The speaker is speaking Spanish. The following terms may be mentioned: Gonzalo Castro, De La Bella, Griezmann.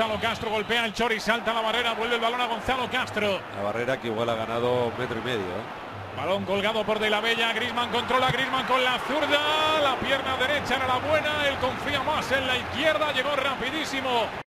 Gonzalo Castro, golpea el Chori, salta la barrera, vuelve el balón a Gonzalo Castro. La barrera que igual ha ganado 1,5 metros. Balón colgado por De La Bella, Griezmann controla, Griezmann con la zurda, la pierna derecha era la buena, él confía más en la izquierda, llegó rapidísimo.